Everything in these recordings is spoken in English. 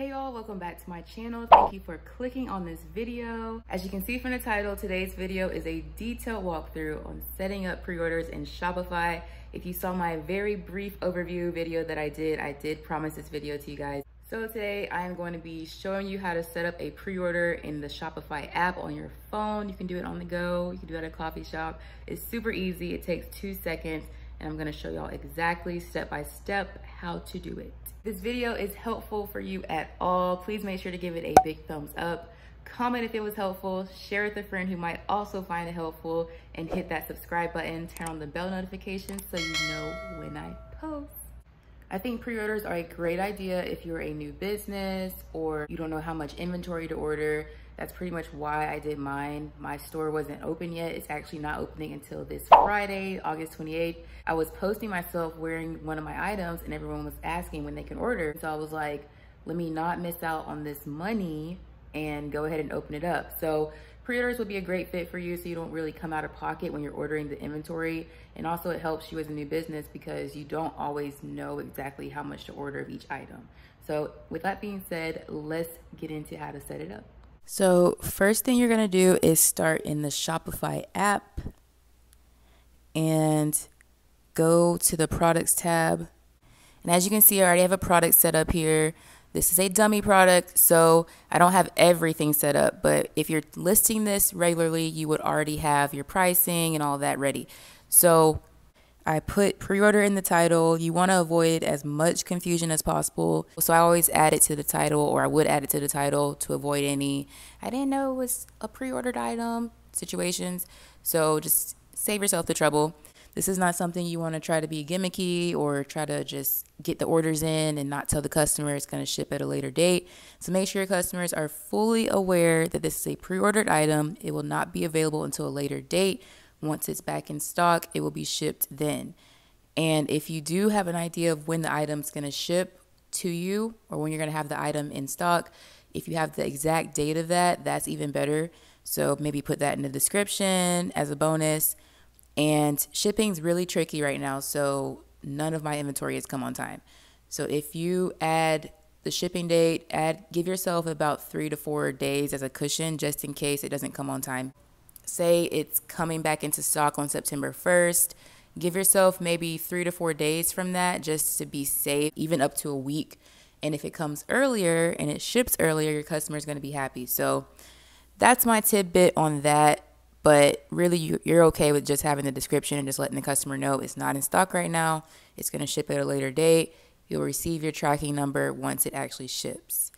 Hey y'all, welcome back to my channel. Thank you for clicking on this video. As you can see from the title, today's video is a detailed walkthrough on setting up pre-orders in Shopify. If you saw my very brief overview video that I did promise this video to you guys. So today I am going to be showing you how to set up a pre-order in the Shopify app on your phone. You can do it on the go, you can do it at a coffee shop. It's super easy, it takes 2 seconds. And I'm gonna show y'all exactly step-by-step how to do it. This video is helpful for you at all. Please make sure to give it a big thumbs up, comment if it was helpful, share with a friend who might also find it helpful, and hit that subscribe button, turn on the bell notification so you know when I post. I think pre-orders are a great idea if you're a new business or you don't know how much inventory to order. That's pretty much why I did mine. My store wasn't open yet. It's actually not opening until this Friday, August 28th. I was posting myself wearing one of my items and everyone was asking when they can order. So I was like, let me not miss out on this money and go ahead and open it up. So pre-orders would be a great fit for you so you don't really come out of pocket when you're ordering the inventory. And also it helps you as a new business because you don't always know exactly how much to order of each item. So with that being said, let's get into how to set it up. So first thing you're going to do is start in the Shopify app and go to the products tab. And as you can see, I already have a product set up here. This is a dummy product, so I don't have everything set up. But if you're listing this regularly, you would already have your pricing and all that ready. So I put pre-order in the title. You want to avoid as much confusion as possible. So I always add it to the title, or I would add it to the title to avoid any, I didn't know it was a pre-ordered item situations. So just save yourself the trouble. This is not something you want to try to be gimmicky or try to just get the orders in and not tell the customer it's going to ship at a later date. So make sure your customers are fully aware that this is a pre-ordered item. It will not be available until a later date. Once it's back in stock, it will be shipped then. And if you do have an idea of when the item's going to ship to you or when you're going to have the item in stock, if you have the exact date of that, that's even better. So maybe put that in the description as a bonus. And shipping's really tricky right now, so none of my inventory has come on time. So if you add the shipping date, give yourself about 3 to 4 days as a cushion just in case it doesn't come on time. Say it's coming back into stock on September 1st. Give yourself maybe 3 to 4 days from that just to be safe, even up to a week. And if it comes earlier and it ships earlier, your customer is going to be happy. So that's my tidbit on that. But really, you're okay with just having the description and just letting the customer know it's not in stock right now. It's going to ship at a later date. You'll receive your tracking number once it actually ships.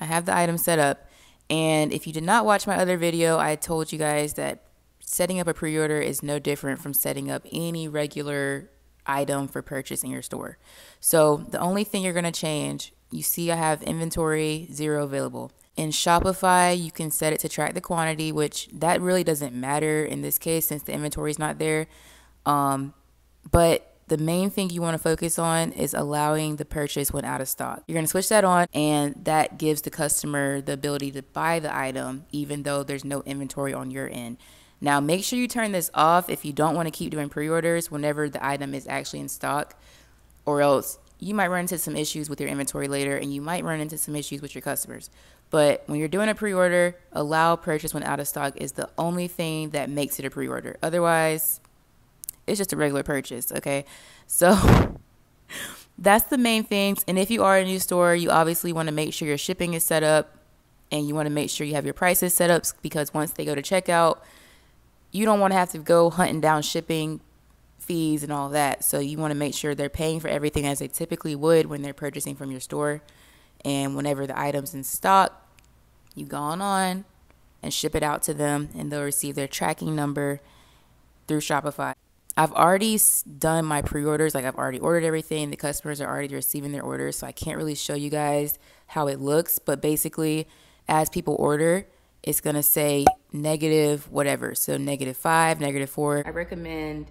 I have the item set up. And if you did not watch my other video, I told you guys that setting up a pre-order is no different from setting up any regular item for purchase in your store. So the only thing you're going to change, you see I have inventory 0 available. In Shopify, you can set it to track the quantity, which that really doesn't matter in this case since the inventory is not there. But the main thing you want to focus on is allowing the purchase when out of stock. You're going to switch that on, and that gives the customer the ability to buy the item even though there's no inventory on your end. Now, make sure you turn this off if you don't want to keep doing pre-orders whenever the item is actually in stock, or else you might run into some issues with your inventory later, and you might run into some issues with your customers. But when you're doing a pre-order, allow purchase when out of stock is the only thing that makes it a pre-order. Otherwise, it's just a regular purchase, okay? So that's the main things. And if you are a new store, you obviously want to make sure your shipping is set up, and you want to make sure you have your prices set up, because once they go to checkout, you don't want to have to go hunting down shipping fees and all that. So you want to make sure they're paying for everything as they typically would when they're purchasing from your store. And whenever the item's in stock, you go on and ship it out to them, and they'll receive their tracking number through Shopify. I've already done my pre-orders, like I've already ordered everything. The customers are already receiving their orders, so I can't really show you guys how it looks. But basically, as people order, it's going to say negative whatever. So -5, -4. I recommend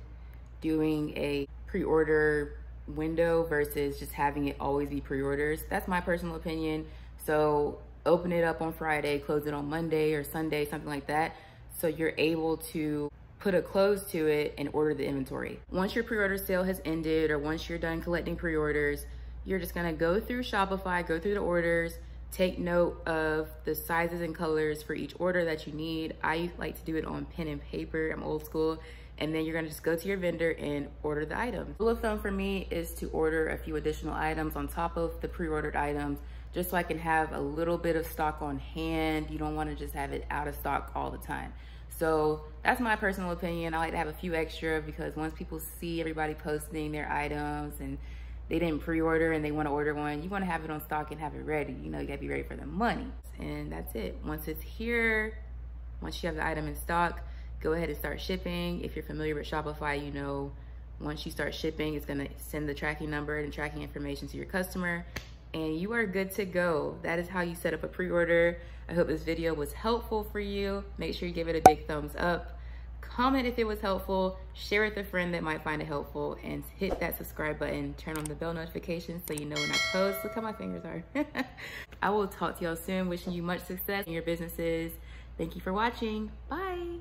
doing a pre-order window versus just having it always be pre-orders. That's my personal opinion. So open it up on Friday, close it on Monday or Sunday, something like that. So you're able to put a close to it and order the inventory. Once your pre-order sale has ended, or once you're done collecting pre-orders, you're just gonna go through Shopify, go through the orders, Take note of the sizes and colors for each order that you need. I like to do it on pen and paper, I'm old school. And then you're gonna just go to your vendor and order the items. Rule of thumb for me is to order a few additional items on top of the pre-ordered items, just so I can have a little bit of stock on hand. You don't wanna just have it out of stock all the time. So that's my personal opinion. I like to have a few extra because once people see everybody posting their items and they didn't pre-order and they wanna order one, you wanna have it on stock and have it ready. You know, you gotta be ready for the money. And that's it. Once it's here, once you have the item in stock, go ahead and start shipping. If you're familiar with Shopify, you know once you start shipping, it's gonna send the tracking number and tracking information to your customer, and you are good to go. That is how you set up a pre-order. I hope this video was helpful for you. Make sure you give it a big thumbs up. Comment if it was helpful. Share with a friend that might find it helpful, and hit that subscribe button. Turn on the bell notification so you know when I post. Look how my fingers are. I will talk to y'all soon. Wishing you much success in your businesses. Thank you for watching. Bye.